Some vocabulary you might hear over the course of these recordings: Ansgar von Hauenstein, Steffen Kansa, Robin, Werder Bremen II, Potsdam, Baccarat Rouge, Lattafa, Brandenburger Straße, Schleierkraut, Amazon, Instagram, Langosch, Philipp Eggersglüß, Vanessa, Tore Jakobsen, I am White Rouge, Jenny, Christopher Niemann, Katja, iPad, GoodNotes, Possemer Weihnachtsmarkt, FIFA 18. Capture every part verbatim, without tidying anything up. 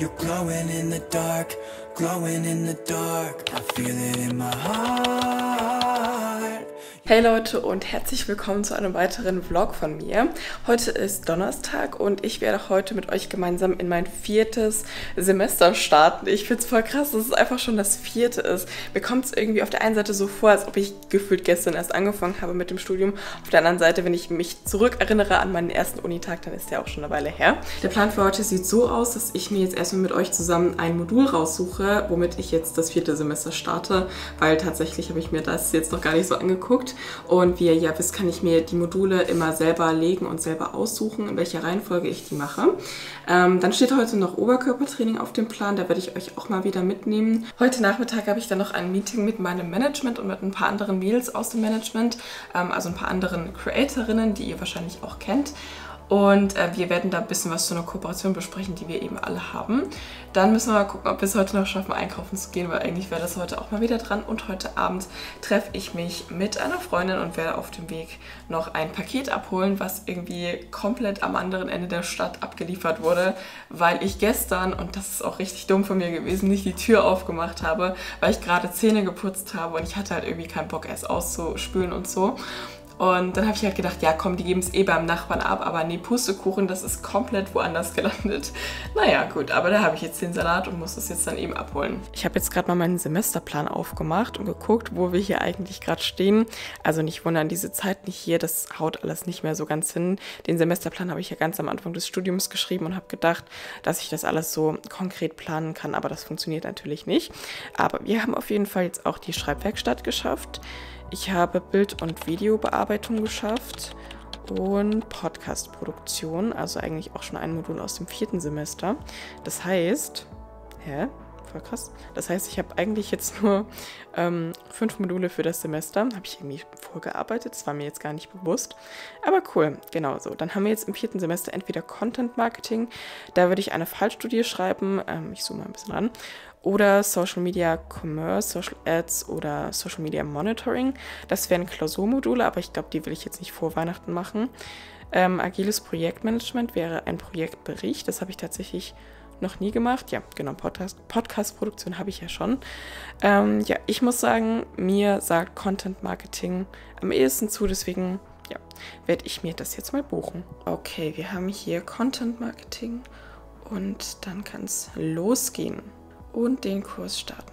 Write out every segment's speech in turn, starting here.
You're glowing in the dark, glowing in the dark. I feel it in my heart. Hey Leute und herzlich willkommen zu einem weiteren Vlog von mir. Heute ist Donnerstag und ich werde heute mit euch gemeinsam in mein viertes Semester starten. Ich finde es voll krass, dass es einfach schon das vierte ist. Mir kommt es irgendwie auf der einen Seite so vor, als ob ich gefühlt gestern erst angefangen habe mit dem Studium. Auf der anderen Seite, wenn ich mich zurückerinnere an meinen ersten Unitag, dann ist der auch schon eine Weile her. Der Plan für heute sieht so aus, dass ich mir jetzt erstmal mit euch zusammen ein Modul raussuche, womit ich jetzt das vierte Semester starte, weil tatsächlich habe ich mir das jetzt noch gar nicht so angeguckt. Und wie ihr ja wisst, kann ich mir die Module immer selber legen und selber aussuchen, in welcher Reihenfolge ich die mache. Ähm, dann steht heute noch Oberkörpertraining auf dem Plan, da werde ich euch auch mal wieder mitnehmen. Heute Nachmittag habe ich dann noch ein Meeting mit meinem Management und mit ein paar anderen Mädels aus dem Management, ähm, also ein paar anderen Creatorinnen, die ihr wahrscheinlich auch kennt. Und äh, wir werden da ein bisschen was zu einer Kooperation besprechen, die wir eben alle haben. Dann müssen wir mal gucken, ob wir es heute noch schaffen, einkaufen zu gehen, weil eigentlich wäre das heute auch mal wieder dran. Und heute Abend treffe ich mich mit einer Freundin und werde auf dem Weg noch ein Paket abholen, was irgendwie komplett am anderen Ende der Stadt abgeliefert wurde, weil ich gestern, und das ist auch richtig dumm von mir gewesen, nicht die Tür aufgemacht habe, weil ich gerade Zähne geputzt habe und ich hatte halt irgendwie keinen Bock, erst auszuspülen und so. Und dann habe ich halt gedacht, ja komm, die geben es eh beim Nachbarn ab, aber nee, Pustekuchen, das ist komplett woanders gelandet. Naja, gut, aber da habe ich jetzt den Salat und muss das jetzt dann eben abholen. Ich habe jetzt gerade mal meinen Semesterplan aufgemacht und geguckt, wo wir hier eigentlich gerade stehen. Also nicht wundern, diese Zeit nicht hier, das haut alles nicht mehr so ganz hin. Den Semesterplan habe ich ja ganz am Anfang des Studiums geschrieben und habe gedacht, dass ich das alles so konkret planen kann, aber das funktioniert natürlich nicht. Aber wir haben auf jeden Fall jetzt auch die Schreibwerkstatt geschafft. Ich habe Bild- und Videobearbeitung geschafft und Podcast-Produktion, also eigentlich auch schon ein Modul aus dem vierten Semester. Das heißt, hä? Voll krass. Das heißt, ich habe eigentlich jetzt nur ähm, fünf Module für das Semester. Habe ich irgendwie vorgearbeitet, das war mir jetzt gar nicht bewusst. Aber cool, genau so. Dann haben wir jetzt im vierten Semester entweder Content Marketing, da würde ich eine Fallstudie schreiben, ähm, ich zoome mal ein bisschen ran, oder Social Media Commerce, Social Ads oder Social Media Monitoring. Das wären Klausurmodule, aber ich glaube, die will ich jetzt nicht vor Weihnachten machen. Ähm, agiles Projektmanagement wäre ein Projektbericht, das habe ich tatsächlich noch nie gemacht. Ja, genau, Podcast-Produktion habe ich ja schon. Ähm, ja, ich muss sagen, mir sagt Content-Marketing am ehesten zu, deswegen ja, werde ich mir das jetzt mal buchen. Okay, wir haben hier Content-Marketing und dann kann es losgehen und den Kurs starten.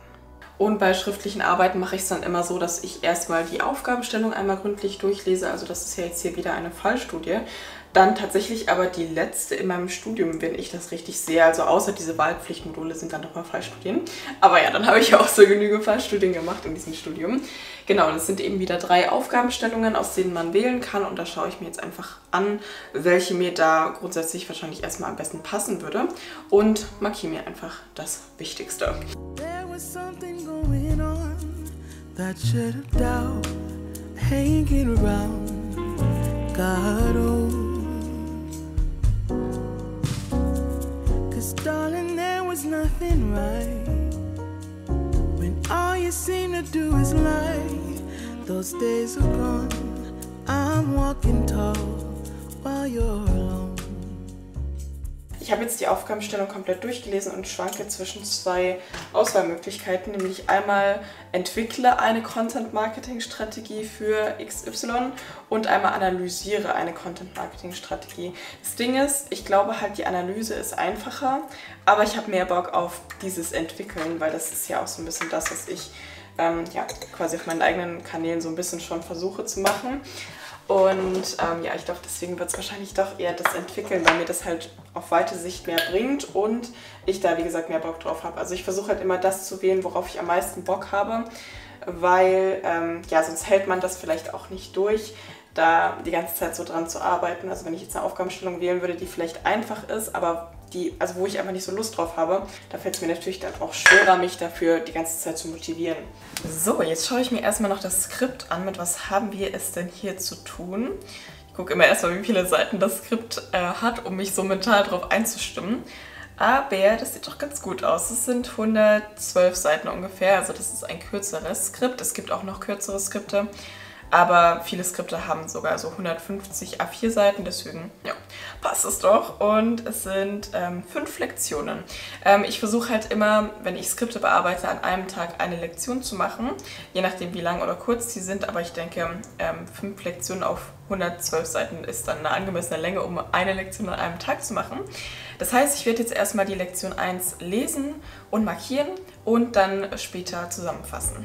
Und bei schriftlichen Arbeiten mache ich es dann immer so, dass ich erstmal die Aufgabenstellung einmal gründlich durchlese. Also das ist ja jetzt hier wieder eine Fallstudie. Dann tatsächlich aber die letzte in meinem Studium, wenn ich das richtig sehe. Also außer diese Wahlpflichtmodule sind dann nochmal Fallstudien. Aber ja, dann habe ich auch so genügend Fallstudien gemacht in diesem Studium. Genau, das sind eben wieder drei Aufgabenstellungen, aus denen man wählen kann. Und da schaue ich mir jetzt einfach an, welche mir da grundsätzlich wahrscheinlich erstmal am besten passen würde. Und markiere mir einfach das Wichtigste. That shut it down, hanging around, got old. Cause darling, there was nothing right, when all you seem to do is lie. Those days are gone, I'm walking tall, while you're alone. Ich habe jetzt die Aufgabenstellung komplett durchgelesen und schwanke zwischen zwei Auswahlmöglichkeiten, nämlich einmal entwickle eine Content-Marketing-Strategie für X Y und einmal analysiere eine Content-Marketing-Strategie. Das Ding ist, ich glaube halt, die Analyse ist einfacher, aber ich habe mehr Bock auf dieses Entwickeln, weil das ist ja auch so ein bisschen das, was ich ähm, ja, quasi auf meinen eigenen Kanälen so ein bisschen schon versuche zu machen. Und ähm, ja, ich glaube, deswegen wird es wahrscheinlich doch eher das entwickeln, weil mir das halt auf weite Sicht mehr bringt und ich da, wie gesagt, mehr Bock drauf habe. Also ich versuche halt immer das zu wählen, worauf ich am meisten Bock habe, weil ähm, ja, sonst hält man das vielleicht auch nicht durch, da die ganze Zeit so dran zu arbeiten. Also wenn ich jetzt eine Aufgabenstellung wählen würde, die vielleicht einfach ist, aber die, also wo ich einfach nicht so Lust drauf habe, da fällt es mir natürlich dann auch schwerer, mich dafür die ganze Zeit zu motivieren. So, jetzt schaue ich mir erstmal noch das Skript an. Mit was haben wir es denn hier zu tun? Ich gucke immer erstmal, wie viele Seiten das Skript äh, hat, um mich so mental darauf einzustimmen. Aber das sieht doch ganz gut aus. Es sind hundertzwölf Seiten ungefähr, also das ist ein kürzeres Skript. Es gibt auch noch kürzere Skripte. aber viele Skripte haben sogar so hundertfünfzig A vier Seiten, deswegen ja, passt es doch. Und es sind ähm, fünf Lektionen. Ähm, ich versuche halt immer, wenn ich Skripte bearbeite, an einem Tag eine Lektion zu machen, je nachdem wie lang oder kurz die sind, aber ich denke, ähm, fünf Lektionen auf hundertzwölf Seiten ist dann eine angemessene Länge, um eine Lektion an einem Tag zu machen. Das heißt, ich werde jetzt erstmal die Lektion eins lesen und markieren und dann später zusammenfassen.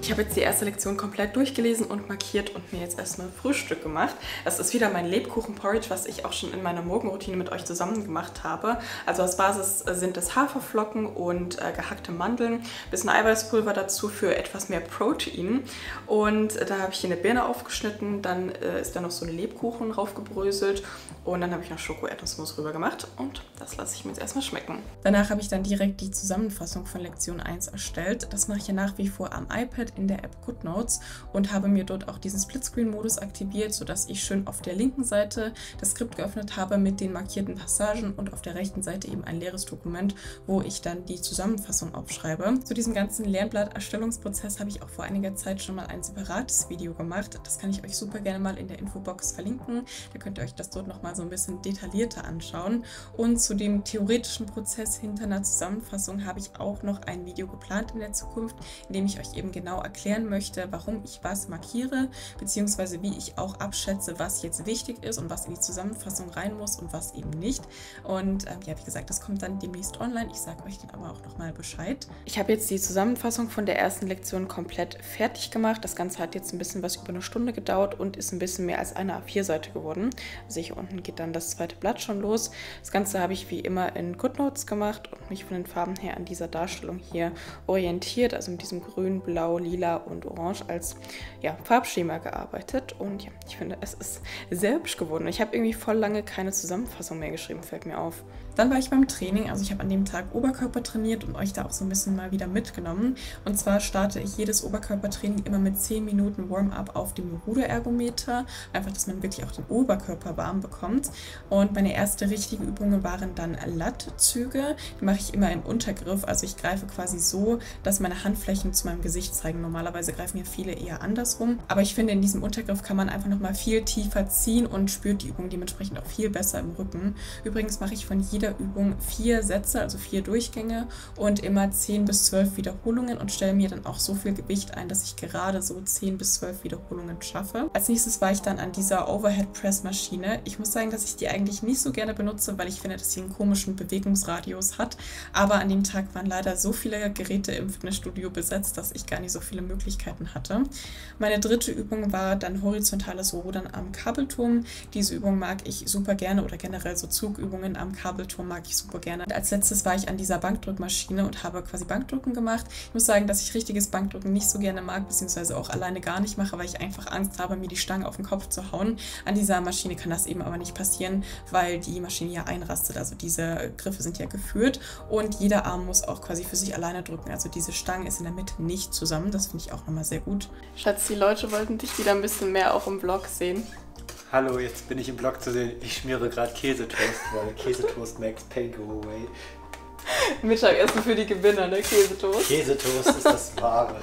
Ich habe jetzt die erste Lektion komplett durchgelesen und markiert und mir jetzt erstmal Frühstück gemacht. Das ist wieder mein Lebkuchen-Porridge, was ich auch schon in meiner Morgenroutine mit euch zusammen gemacht habe. Also als Basis sind es Haferflocken und äh, gehackte Mandeln, bisschen Eiweißpulver dazu für etwas mehr Protein. Und äh, da habe ich hier eine Birne aufgeschnitten, dann äh, ist da noch so ein Lebkuchen draufgebröselt und dann habe ich noch Schoko-Erdnussmus rüber gemacht und das lasse ich mir jetzt erstmal schmecken. Danach habe ich dann direkt die Zusammenfassung von Lektion eins erstellt. Das mache ich ja nach wie vor am iPad in der App GoodNotes und habe mir dort auch diesen Splitscreen-Modus aktiviert, sodass ich schön auf der linken Seite das Skript geöffnet habe mit den markierten Passagen und auf der rechten Seite eben ein leeres Dokument, wo ich dann die Zusammenfassung aufschreibe. Zu diesem ganzen Lernblatt-Erstellungsprozess habe ich auch vor einiger Zeit schon mal ein separates Video gemacht. Das kann ich euch super gerne mal in der Infobox verlinken. Da könnt ihr euch das dort nochmal so ein bisschen detaillierter anschauen. Und zu dem theoretischen Prozess hinter einer Zusammenfassung habe ich auch noch ein Video geplant in der Zukunft, in dem ich euch eben genau erklären möchte, warum ich was markiere, beziehungsweise wie ich auch abschätze, was jetzt wichtig ist und was in die Zusammenfassung rein muss und was eben nicht. Und ähm, ja, wie gesagt, das kommt dann demnächst online. Ich sage euch dann aber auch nochmal Bescheid. Ich habe jetzt die Zusammenfassung von der ersten Lektion komplett fertig gemacht. Das Ganze hat jetzt ein bisschen was über eine Stunde gedauert und ist ein bisschen mehr als eine A vier Seite geworden. Also hier unten geht dann das zweite Blatt schon los. Das Ganze habe ich wie immer in GoodNotes gemacht und mich von den Farben her an dieser Darstellung hier orientiert, also mit diesem grün, blau, lila und orange als ja, Farbschema gearbeitet und ja, ich finde, es ist sehr hübsch geworden. Ich habe irgendwie voll lange keine Zusammenfassung mehr geschrieben, fällt mir auf. Dann war ich beim Training, also ich habe an dem Tag Oberkörper trainiert und euch da auch so ein bisschen mal wieder mitgenommen. Und zwar starte ich jedes Oberkörpertraining immer mit zehn Minuten Warm-up auf dem Ruderergometer, einfach, dass man wirklich auch den Oberkörper warm bekommt. Und meine erste richtige Übungen waren dann Lattzüge. Die mache ich immer im Untergriff, also ich greife quasi so, dass meine Handflächen zu meinem Gesicht zeigen. Normalerweise greifen ja viele eher andersrum, aber ich finde, in diesem Untergriff kann man einfach nochmal viel tiefer ziehen und spürt die Übung dementsprechend auch viel besser im Rücken. Übrigens mache ich von jeder Übung vier Sätze, also vier Durchgänge und immer zehn bis zwölf Wiederholungen und stelle mir dann auch so viel Gewicht ein, dass ich gerade so zehn bis zwölf Wiederholungen schaffe. Als nächstes war ich dann an dieser Overhead Press Maschine. Ich muss sagen, dass ich die eigentlich nicht so gerne benutze, weil ich finde, dass sie einen komischen Bewegungsradius hat, aber an dem Tag waren leider so viele Geräte im Fitnessstudio besetzt, dass ich gar nicht so viele Möglichkeiten hatte. Meine dritte Übung war dann horizontales Rudern am Kabelturm. Diese Übung mag ich super gerne oder generell so Zugübungen am Kabelturm mag ich super gerne. Und als letztes war ich an dieser Bankdrückmaschine und habe quasi Bankdrücken gemacht. Ich muss sagen, dass ich richtiges Bankdrücken nicht so gerne mag, beziehungsweise auch alleine gar nicht mache, weil ich einfach Angst habe, mir die Stange auf den Kopf zu hauen. An dieser Maschine kann das eben aber nicht passieren, weil die Maschine ja einrastet. Also diese Griffe sind ja geführt und jeder Arm muss auch quasi für sich alleine drücken. Also diese Stange ist in der Mitte nicht zusammen. Das finde ich auch nochmal sehr gut. Schatz, die Leute wollten dich wieder ein bisschen mehr auch im Vlog sehen. Hallo, jetzt bin ich im Blog zu sehen. Ich schmiere gerade Käsetoast, weil Käsetoast makes pain go away. Mittagessen für die Gewinner, ne? Käsetoast. Käsetoast ist das Wahre.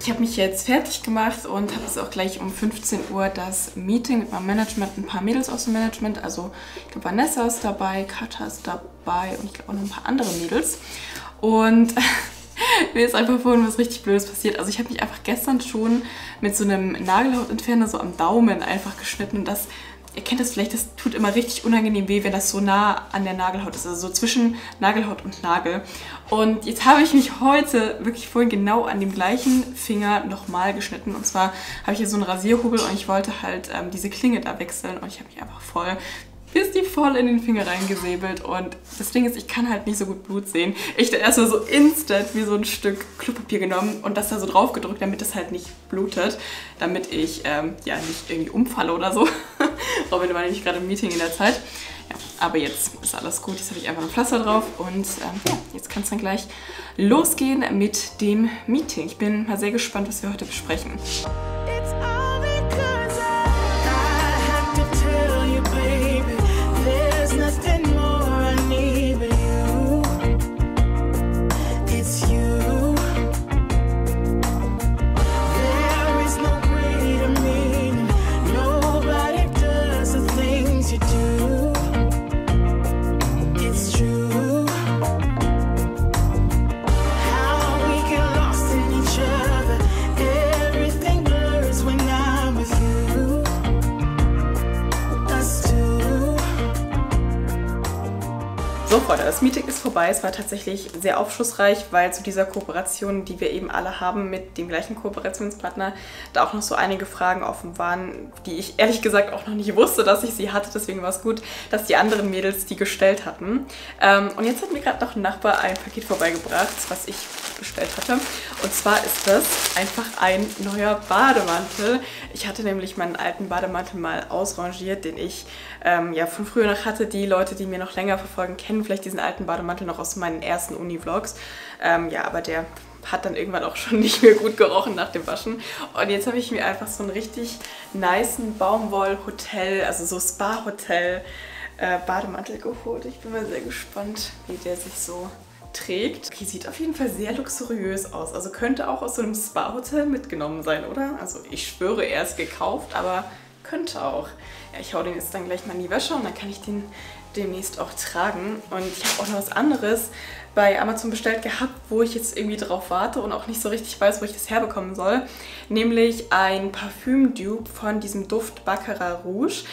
Ich habe mich jetzt fertig gemacht und habe jetzt auch gleich um fünfzehn Uhr das Meeting mit meinem Management, ein paar Mädels aus dem Management. Also ich glaube, Vanessa ist dabei, Katja ist dabei und ich glaube auch noch ein paar andere Mädels. Und mir ist einfach vorhin was richtig Blödes passiert. Also ich habe mich einfach gestern schon mit so einem Nagelhautentferner so am Daumen einfach geschnitten. Und das, ihr kennt das vielleicht, das tut immer richtig unangenehm weh, wenn das so nah an der Nagelhaut ist. Also so zwischen Nagelhaut und Nagel. Und jetzt habe ich mich heute wirklich vorhin genau an dem gleichen Finger nochmal geschnitten. Und zwar habe ich hier so einen Rasierhobel und ich wollte halt ähm, diese Klinge da wechseln. Und ich habe mich einfach voll ist die voll in den Finger reingesäbelt. Und das Ding ist, ich kann halt nicht so gut Blut sehen. Ich da erstmal so instant wie so ein Stück Klopapier genommen und das da so drauf gedrückt, damit das halt nicht blutet. Damit ich ähm, ja nicht irgendwie umfalle oder so. Robin war nämlich gerade im Meeting in der Zeit. Ja, aber jetzt ist alles gut. Jetzt habe ich einfach ein Pflaster drauf und ähm, ja, jetzt kann es dann gleich losgehen mit dem Meeting. Ich bin mal sehr gespannt, was wir heute besprechen. So, Freunde, das Meeting ist vorbei. Es war tatsächlich sehr aufschlussreich, weil zu dieser Kooperation, die wir eben alle haben mit dem gleichen Kooperationspartner, da auch noch so einige Fragen offen waren, die ich ehrlich gesagt auch noch nicht wusste, dass ich sie hatte. Deswegen war es gut, dass die anderen Mädels die gestellt hatten. Ähm, und jetzt hat mir gerade noch ein Nachbar ein Paket vorbeigebracht, was ich bestellt hatte. Und zwar ist das einfach ein neuer Bademantel. Ich hatte nämlich meinen alten Bademantel mal ausrangiert, den ich ähm, ja von früher noch hatte. Die Leute, die mir noch länger verfolgen, kennen vielleicht diesen alten Bademantel noch aus meinen ersten Uni-Vlogs. Ähm, ja, aber der hat dann irgendwann auch schon nicht mehr gut gerochen nach dem Waschen. Und jetzt habe ich mir einfach so einen richtig nicen Baumwoll-Hotel, also so Spa-Hotel-Bademantel äh, geholt. Ich bin mal sehr gespannt, wie der sich so trägt. Okay, sieht auf jeden Fall sehr luxuriös aus. Also könnte auch aus so einem Spa-Hotel mitgenommen sein, oder? Also ich schwöre, er ist gekauft, aber könnte auch. Ja, ich hau den jetzt dann gleich mal in die Wäsche und dann kann ich den demnächst auch tragen. Und ich habe auch noch was anderes bei Amazon bestellt gehabt, wo ich jetzt irgendwie drauf warte und auch nicht so richtig weiß, wo ich das herbekommen soll. Nämlich ein Parfüm-Dupe von diesem Duft Baccarat Rouge,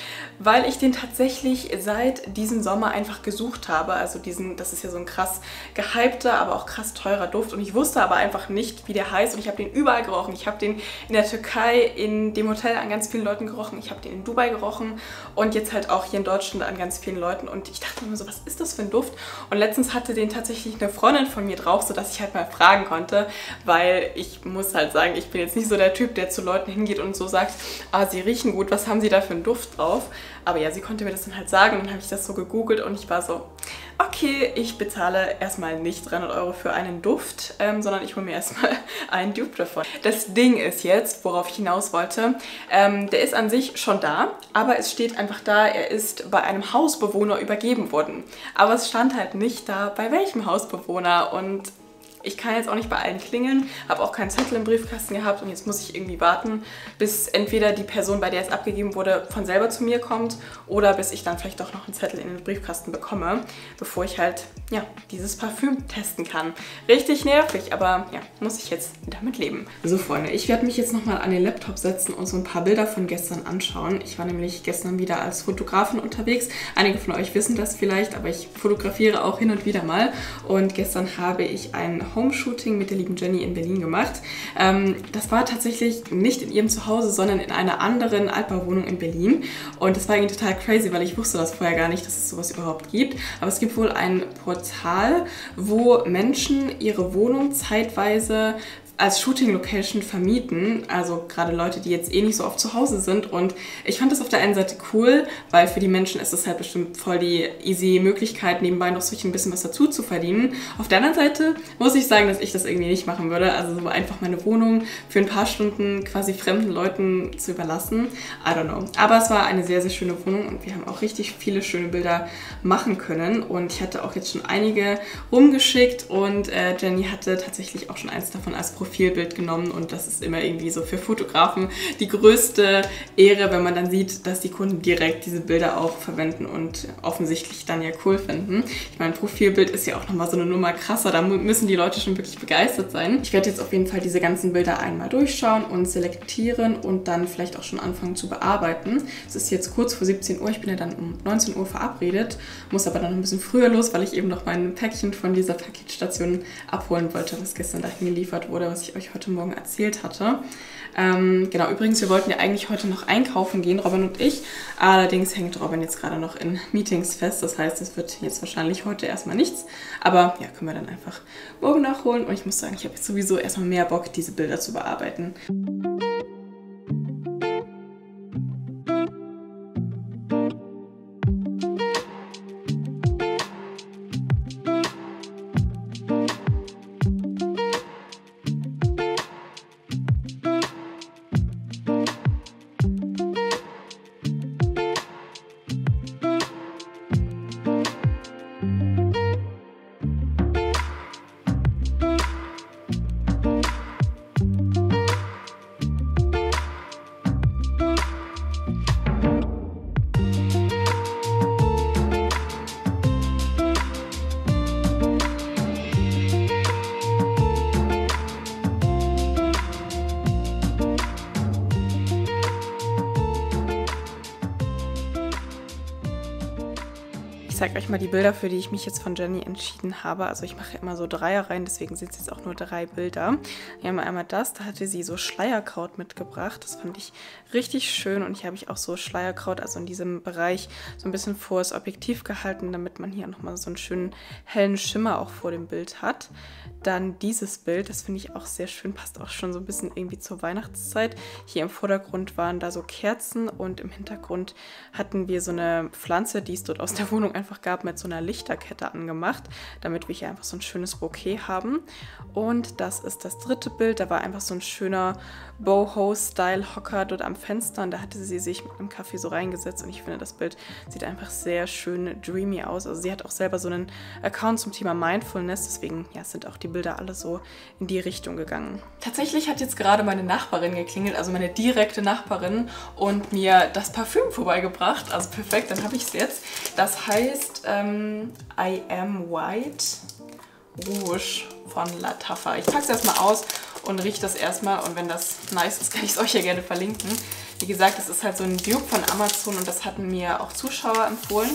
weil ich den tatsächlich seit diesem Sommer einfach gesucht habe. Also diesen, das ist ja so ein krass gehypter, aber auch krass teurer Duft. Und ich wusste aber einfach nicht, wie der heißt. Und ich habe den überall gerochen. Ich habe den in der Türkei, in dem Hotel an ganz vielen Leuten gerochen. Ich habe den in Dubai gerochen und jetzt halt auch hier in Deutschland an ganz vielen Leuten. Und ich dachte mir so, was ist das für ein Duft? Und letztens hatte den tatsächlich eine Freundin von mir drauf, sodass ich halt mal fragen konnte, weil ich muss halt sagen, ich bin jetzt nicht so der Typ, der zu Leuten hingeht und so sagt, ah, sie riechen gut, was haben sie da für einen Duft drauf? Aber ja, sie konnte mir das dann halt sagen und dann habe ich das so gegoogelt und ich war so, okay, ich bezahle erstmal nicht dreihundert Euro für einen Duft, ähm, sondern ich hole mir erstmal einen Dupe davon. Das Ding ist jetzt, worauf ich hinaus wollte, ähm, der ist an sich schon da, aber es steht einfach da, er ist bei einem Hausbewohner übergeben worden. Aber es stand halt nicht da, bei welchem Hausbewohner, und ich kann jetzt auch nicht bei allen klingeln, habe auch keinen Zettel im Briefkasten gehabt und jetzt muss ich irgendwie warten, bis entweder die Person, bei der es abgegeben wurde, von selber zu mir kommt oder bis ich dann vielleicht doch noch einen Zettel in den Briefkasten bekomme, bevor ich halt, ja, dieses Parfüm testen kann. Richtig nervig, aber ja, muss ich jetzt damit leben. So, Freunde, ich werde mich jetzt nochmal an den Laptop setzen und so ein paar Bilder von gestern anschauen. Ich war nämlich gestern wieder als Fotografin unterwegs. Einige von euch wissen das vielleicht, aber ich fotografiere auch hin und wieder mal und gestern habe ich einen Homeshooting mit der lieben Jenny in Berlin gemacht. Ähm, das war tatsächlich nicht in ihrem Zuhause, sondern in einer anderen Altbauwohnung in Berlin. Und das war irgendwie total crazy, weil ich wusste das vorher gar nicht, dass es sowas überhaupt gibt. Aber es gibt wohl ein Portal, wo Menschen ihre Wohnung zeitweise als Shooting-Location vermieten, also gerade Leute, die jetzt eh nicht so oft zu Hause sind, und ich fand das auf der einen Seite cool, weil für die Menschen ist das halt bestimmt voll die easy Möglichkeit, nebenbei noch sich ein bisschen was dazu zu verdienen. Auf der anderen Seite muss ich sagen, dass ich das irgendwie nicht machen würde, also so einfach meine Wohnung für ein paar Stunden quasi fremden Leuten zu überlassen, I don't know. Aber es war eine sehr, sehr schöne Wohnung und wir haben auch richtig viele schöne Bilder machen können und ich hatte auch jetzt schon einige rumgeschickt und äh, Jenny hatte tatsächlich auch schon eins davon als Profil Profilbild genommen und das ist immer irgendwie so für Fotografen die größte Ehre, wenn man dann sieht, dass die Kunden direkt diese Bilder auch verwenden und offensichtlich dann ja cool finden. Ich meine, Profilbild ist ja auch nochmal so eine Nummer krasser, da müssen die Leute schon wirklich begeistert sein. Ich werde jetzt auf jeden Fall diese ganzen Bilder einmal durchschauen und selektieren und dann vielleicht auch schon anfangen zu bearbeiten. Es ist jetzt kurz vor siebzehn Uhr, ich bin ja dann um neunzehn Uhr verabredet, muss aber dann ein bisschen früher los, weil ich eben noch mein Päckchen von dieser Paketstation abholen wollte, was gestern dahin geliefert wurde, was was ich euch heute Morgen erzählt hatte. Ähm, genau, übrigens, wir wollten ja eigentlich heute noch einkaufen gehen, Robin und ich. Allerdings hängt Robin jetzt gerade noch in Meetings fest. Das heißt, es wird jetzt wahrscheinlich heute erstmal nichts. Aber ja, können wir dann einfach morgen nachholen. Und ich muss sagen, ich habe jetzt sowieso erstmal mehr Bock, diese Bilder zu bearbeiten. Ich zeige euch mal die Bilder, für die ich mich jetzt von Jenny entschieden habe. Also ich mache immer so Dreier rein, deswegen sind es jetzt auch nur drei Bilder. Wir haben einmal das, da hatte sie so Schleierkraut mitgebracht. Das fand ich richtig schön und hier habe ich auch so Schleierkraut, also in diesem Bereich, so ein bisschen vor das Objektiv gehalten, damit man hier nochmal so einen schönen hellen Schimmer auch vor dem Bild hat. Dann dieses Bild, das finde ich auch sehr schön, passt auch schon so ein bisschen irgendwie zur Weihnachtszeit. Hier im Vordergrund waren da so Kerzen und im Hintergrund hatten wir so eine Pflanze, die ist dort aus der Wohnung einfach gab, mit so einer Lichterkette angemacht, damit wir hier einfach so ein schönes Bouquet haben. Und das ist das dritte Bild, da war einfach so ein schöner Boho-Style-Hocker dort am Fenster und da hatte sie sich mit einem Kaffee so reingesetzt und ich finde, das Bild sieht einfach sehr schön dreamy aus. Also sie hat auch selber so einen Account zum Thema Mindfulness, deswegen ja, sind auch die Bilder alle so in die Richtung gegangen. Tatsächlich hat jetzt gerade meine Nachbarin geklingelt, also meine direkte Nachbarin, und mir das Parfüm vorbeigebracht, also perfekt, dann habe ich es jetzt. Das heißt Ähm, I am White Rouge von Lattafa. Ich packe es erstmal aus und rieche das erstmal, und wenn das nice ist, kann ich es euch ja gerne verlinken. Wie gesagt, es ist halt so ein Dupe von Amazon und das hatten mir auch Zuschauer empfohlen,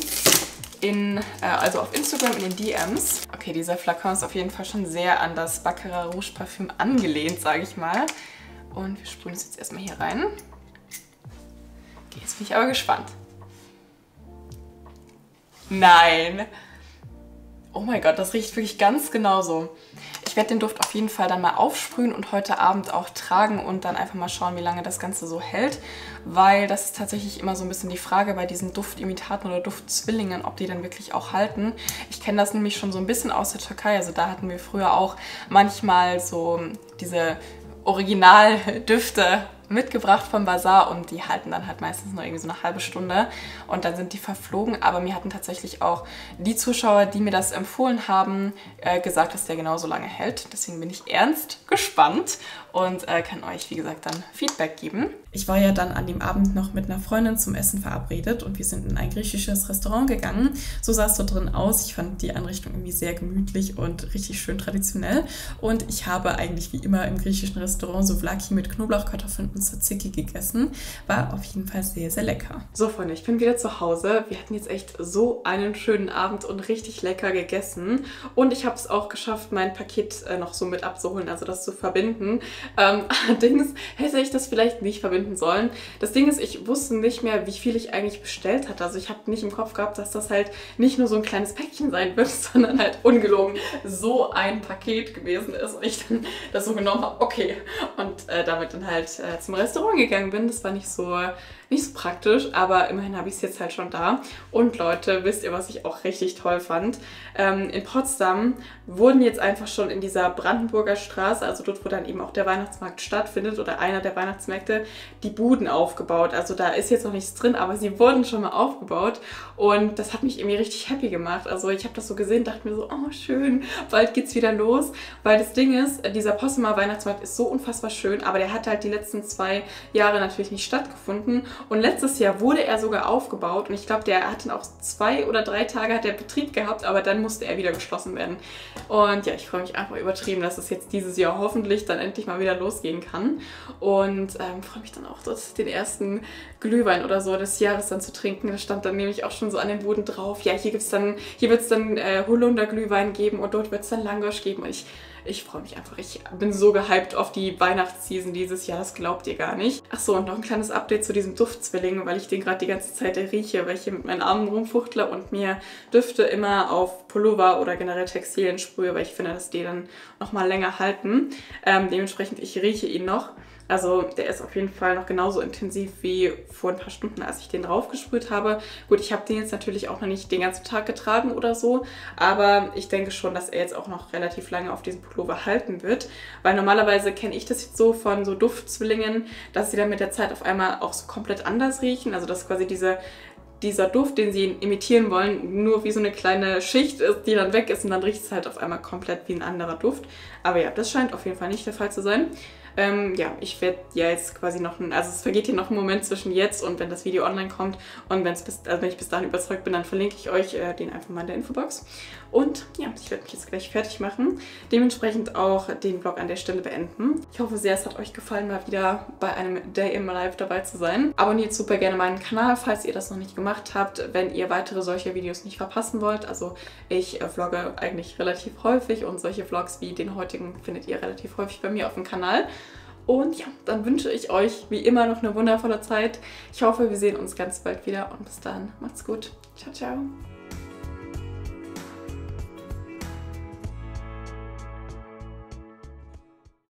in, äh, also auf Instagram in den D Ms. Okay, dieser Flakon ist auf jeden Fall schon sehr an das Baccarat Rouge Parfüm angelehnt, sage ich mal. Und wir sprühen es jetzt erstmal hier rein. Okay, jetzt bin ich aber gespannt. Nein! Oh mein Gott, das riecht wirklich ganz genauso. Ich werde den Duft auf jeden Fall dann mal aufsprühen und heute Abend auch tragen und dann einfach mal schauen, wie lange das Ganze so hält, weil das ist tatsächlich immer so ein bisschen die Frage bei diesen Duftimitaten oder Duftzwillingen, ob die dann wirklich auch halten. Ich kenne das nämlich schon so ein bisschen aus der Türkei, also da hatten wir früher auch manchmal so diese Originaldüfte mitgebracht vom Bazar und die halten dann halt meistens nur irgendwie so eine halbe Stunde und dann sind die verflogen, aber mir hatten tatsächlich auch die Zuschauer, die mir das empfohlen haben, äh, gesagt, dass der genauso lange hält. Deswegen bin ich ernst gespannt und äh, kann euch, wie gesagt, dann Feedback geben. Ich war ja dann an dem Abend noch mit einer Freundin zum Essen verabredet und wir sind in ein griechisches Restaurant gegangen. So sah es dort drin aus. Ich fand die Einrichtung irgendwie sehr gemütlich und richtig schön traditionell und ich habe eigentlich wie immer im griechischen Restaurant so Souvlaki mit Knoblauchkartoffeln und Tzatziki gegessen. War auf jeden Fall sehr, sehr lecker. So Freunde, ich bin wieder zu Hause. Wir hatten jetzt echt so einen schönen Abend und richtig lecker gegessen. Und ich habe es auch geschafft, mein Paket äh, noch so mit abzuholen, also das zu verbinden. Ähm, allerdings hätte ich das vielleicht nicht verbinden sollen. Das Ding ist, ich wusste nicht mehr, wie viel ich eigentlich bestellt hatte. Also ich habe nicht im Kopf gehabt, dass das halt nicht nur so ein kleines Päckchen sein wird, sondern halt ungelogen so ein Paket gewesen ist und ich dann das so genommen habe, okay. Und äh, damit dann halt äh, zum Restaurant gegangen bin. Das war nicht so, nicht so praktisch, aber immerhin habe ich es jetzt halt schon da. Und Leute, wisst ihr, was ich auch richtig toll fand? Ähm, in Potsdam wurden jetzt einfach schon in dieser Brandenburger Straße, also dort, wo dann eben auch der Weihnachtsmarkt stattfindet oder einer der Weihnachtsmärkte, die Buden aufgebaut. Also da ist jetzt noch nichts drin, aber sie wurden schon mal aufgebaut und das hat mich irgendwie richtig happy gemacht. Also ich habe das so gesehen, dachte mir so, oh schön, bald geht's wieder los, weil das Ding ist, dieser Possemer Weihnachtsmarkt ist so unfassbar schön, aber der hat halt die letzten zwei Jahre natürlich nicht stattgefunden und letztes Jahr wurde er sogar aufgebaut und ich glaube, der hat dann auch zwei oder drei Tage hat der Betrieb gehabt, aber dann musste er wieder geschlossen werden. Und ja, ich freue mich einfach übertrieben, dass es jetzt dieses Jahr hoffentlich dann endlich mal wieder losgehen kann und ähm, freue mich dann auch dort den ersten Glühwein oder so des Jahres dann zu trinken. Da stand dann nämlich auch schon so an den Boden drauf, ja, hier gibt's dann, hier wird es dann äh, Holunderglühwein geben und dort wird es dann Langosch geben und ich Ich freue mich einfach. Ich bin so gehypt auf die Weihnachtsseason dieses Jahr, das glaubt ihr gar nicht. Achso, und noch ein kleines Update zu diesem Duftzwilling, weil ich den gerade die ganze Zeit rieche, weil ich hier mit meinen Armen rumfuchtle und mir Düfte immer auf Pullover oder generell Textilien sprühe, weil ich finde, dass die dann nochmal länger halten. Ähm, dementsprechend, ich rieche ihn noch. Also der ist auf jeden Fall noch genauso intensiv wie vor ein paar Stunden, als ich den draufgesprüht habe. Gut, ich habe den jetzt natürlich auch noch nicht den ganzen Tag getragen oder so, aber ich denke schon, dass er jetzt auch noch relativ lange auf diesem Pullover halten wird, weil normalerweise kenne ich das jetzt so von so Duftzwillingen, dass sie dann mit der Zeit auf einmal auch so komplett anders riechen, also dass quasi diese... dieser Duft, den sie imitieren wollen, nur wie so eine kleine Schicht ist, die dann weg ist und dann riecht es halt auf einmal komplett wie ein anderer Duft. Aber ja, das scheint auf jeden Fall nicht der Fall zu sein. Ähm, ja, ich werde ja jetzt quasi noch, ein, also es vergeht hier noch ein Moment zwischen jetzt und wenn das Video online kommt und wenn's bis, also wenn ich bis dahin überzeugt bin, dann verlinke ich euch äh, den einfach mal in der Infobox. Und ja, ich werde mich jetzt gleich fertig machen, dementsprechend auch den Vlog an der Stelle beenden. Ich hoffe sehr, es hat euch gefallen, mal wieder bei einem Day in My Life dabei zu sein. Abonniert super gerne meinen Kanal, falls ihr das noch nicht gemacht habt. habt, wenn ihr weitere solche Videos nicht verpassen wollt. Also ich äh, vlogge eigentlich relativ häufig und solche Vlogs wie den heutigen findet ihr relativ häufig bei mir auf dem Kanal. Und ja, dann wünsche ich euch wie immer noch eine wundervolle Zeit. Ich hoffe, wir sehen uns ganz bald wieder und bis dann. Macht's gut. Ciao, ciao.